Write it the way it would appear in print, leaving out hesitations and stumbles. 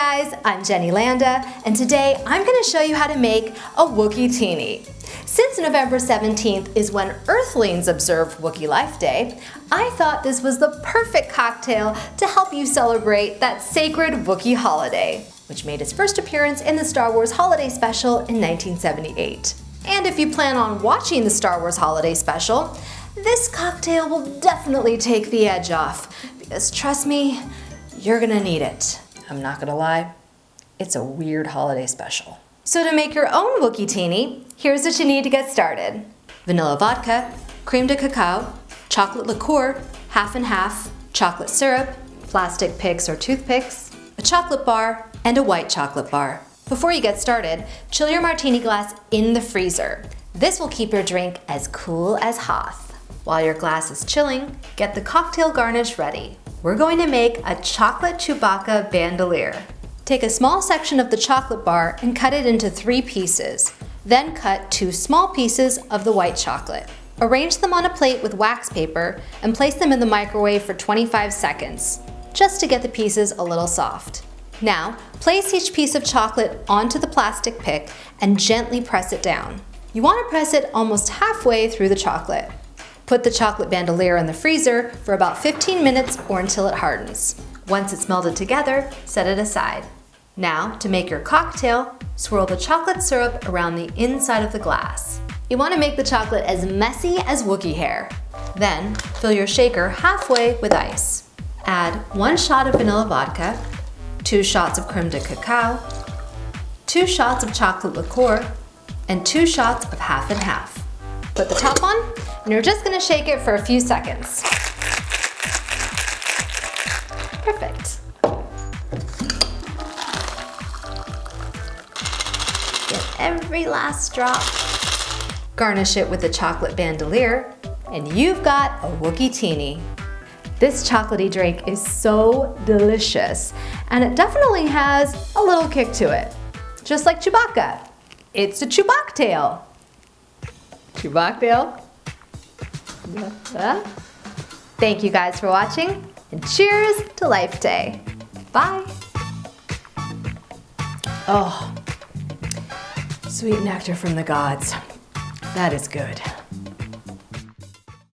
Hi guys, I'm Jenny Landa, and today I'm going to show you how to make a Wookieetini. Since November 17th is when Earthlings observe Wookiee Life Day, I thought this was the perfect cocktail to help you celebrate that sacred Wookiee holiday, which made its first appearance in the Star Wars Holiday Special in 1978. And if you plan on watching the Star Wars Holiday Special, this cocktail will definitely take the edge off, because trust me, you're gonna need it. I'm not gonna lie, it's a weird holiday special. So to make your own Wookieetini, here's what you need to get started. Vanilla vodka, crème de cacao, chocolate liqueur, half and half, chocolate syrup, plastic picks or toothpicks, a chocolate bar, and a white chocolate bar. Before you get started, chill your martini glass in the freezer. This will keep your drink as cool as Hoth. While your glass is chilling, get the cocktail garnish ready. We're going to make a chocolate Chewbacca bandolier. Take a small section of the chocolate bar and cut it into 3 pieces. Then cut 2 small pieces of the white chocolate. Arrange them on a plate with wax paper and place them in the microwave for 25 seconds, just to get the pieces a little soft. Now, place each piece of chocolate onto the plastic pick and gently press it down. You want to press it almost halfway through the chocolate. Put the chocolate bandolier in the freezer for about 15 minutes or until it hardens. Once it's melted together, set it aside. Now, to make your cocktail, swirl the chocolate syrup around the inside of the glass. You want to make the chocolate as messy as Wookiee hair. Then, fill your shaker halfway with ice. Add 1 shot of vanilla vodka, 2 shots of crème de cacao, 2 shots of chocolate liqueur, and 2 shots of half and half. Put the top on, and you're just gonna shake it for a few seconds. Perfect. Get every last drop. Garnish it with a chocolate bandolier, and you've got a Wookieetini. This chocolatey drink is so delicious, and it definitely has a little kick to it. Just like Chewbacca, it's a Chewbactail. Chewbacca? Thank you guys for watching, and cheers to Life Day. Bye. Oh, sweet nectar from the gods. That is good.